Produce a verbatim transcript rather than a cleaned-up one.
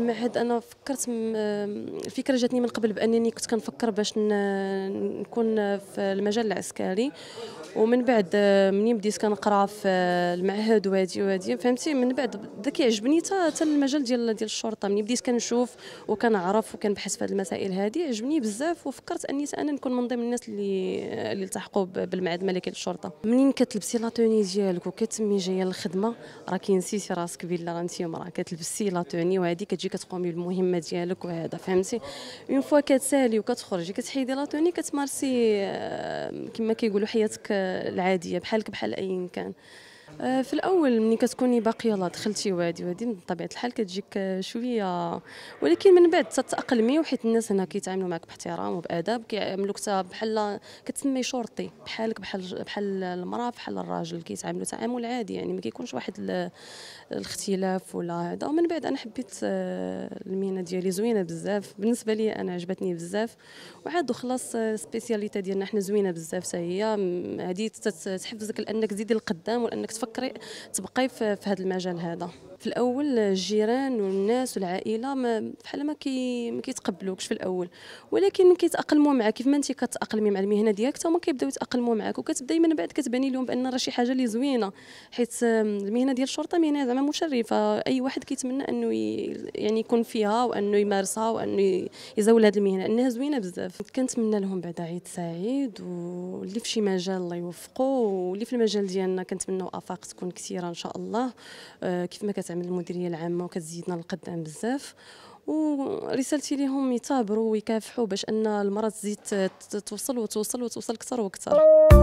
المعهد انا فكرت الفكره جاتني من قبل بانني كنت كنفكر باش نكون في المجال العسكري، ومن بعد منين بديت كنقرا في المعهد وهادي وهادي فهمتي، من بعد بدا كيعجبني حتى المجال ديال ديال الشرطه. منين بديت كنشوف وكنعرف وكنبحث في هاد المسائل هادي عجبني بزاف، وفكرت اني انا نكون من ضمن الناس اللي اللي التحقوا بالمعهد الملكي للشرطه. منين كتلبسي لاتوني ديالك وكتمي جايه للخدمه راه كينسيتي راسك بلا انت مرا كتلبسي لاتوني وهادي كتجي كتقومي بالمهمه ديالك وهذا فهمتي. اون فوا كتسالي وكتخرجي كتحيدي لاتوني كتمارسي كما كيقولوا حياتك العاديه بحالك بحال اي كان. في الاول ملي كتكوني باقي يلاه دخلتي وادي وادي بطبيعه الحال كتجيك شويه، ولكن من بعد تتاقلمي، وحيت الناس هنا كيتعاملوا معك باحترام وبادب، كيعاملوك حتى بحال كتسمي شرطي بحالك بحال بحال المراه بحال الراجل، كيتعاملوا تعامل عادي يعني ما كيكونش واحد الاختلاف ولا هذا. ومن بعد انا حبيت المهنه ديالي زوينه بزاف بالنسبه لي، انا عجبتني بزاف وعاد وخلاص سبيسياليتي ديالنا حنا زوينه بزاف حتى هي هذه، تحفزك لانك تزيدي للقدام ولانك تفكري تبقاي في هذا المجال هذا. في الاول الجيران والناس والعائله بحال ما كيتقبلوكش في الاول، ولكن كيتاقلموا معك كيف ما انت كتاقلمي مع المهنه ديالك حتى هما كيبداو يتاقلموا معك، وكتبداي من بعد كتباني لهم بان راه شي حاجه اللي زوينه، حيت المهنه ديال الشرطه مهنه زعما مشرفه، اي واحد كيتمنى انه يعني يكون فيها وانه يمارسها وانه يزاول هذه المهنه انها زوينه بزاف. كنتمنى لهم بعدا عيد سعيد، واللي في شي مجال الله يوفقه، واللي في المجال ديالنا كنتمنوا افاق تكون كثيره ان شاء الله كيف ما كتعمل المديريه العامه وكتزيدنا للقدام بزاف. ورسالتي لهم يتابروا ويكافحوا باش ان المرض تزيد توصل وتوصل وتوصل اكثر واكثر.